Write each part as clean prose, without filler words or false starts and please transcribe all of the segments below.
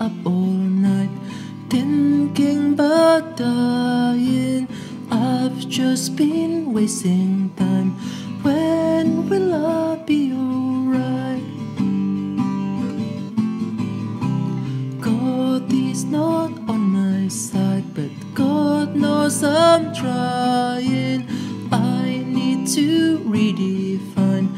Up all night thinking about dying. I've just been wasting time. When will I be alright? God is not on my side, but God knows I'm trying. I need to redefine.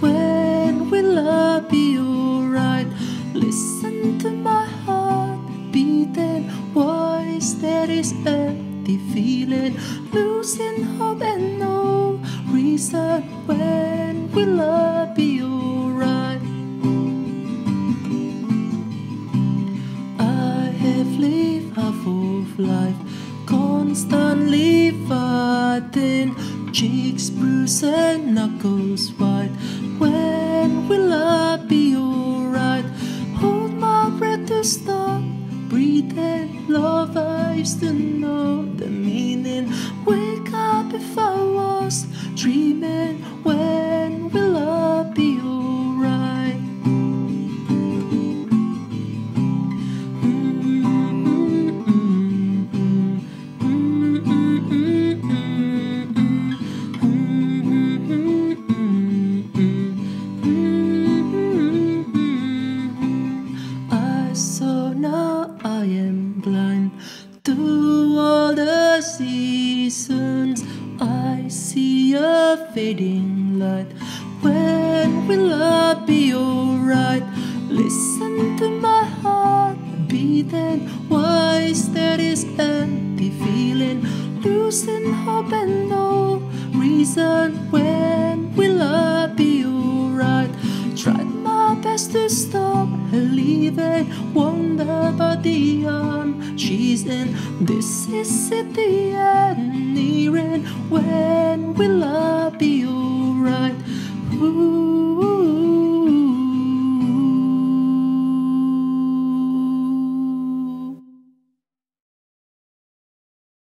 When will I be alright? Listen to my heart beating. Why is there this empty feeling? Losing hope and no reason. When will I be alright? I have lived half of life, constantly fighting, cheeks bruised and knuckles white. When will I be alright? Stop breathing. Love, I used to know the meaning. Wake up if I was dreaming. When will I be alright? I am blind to all the seasons. I see a fading light. When will I be alright? Listen to my heart beating. Why is there this empty feeling? Losing hope and no reason. When will I be alright? Tried my best to stop her leaving. Wonder about the arm she's in. This is at the end, nearing. When will I be alright?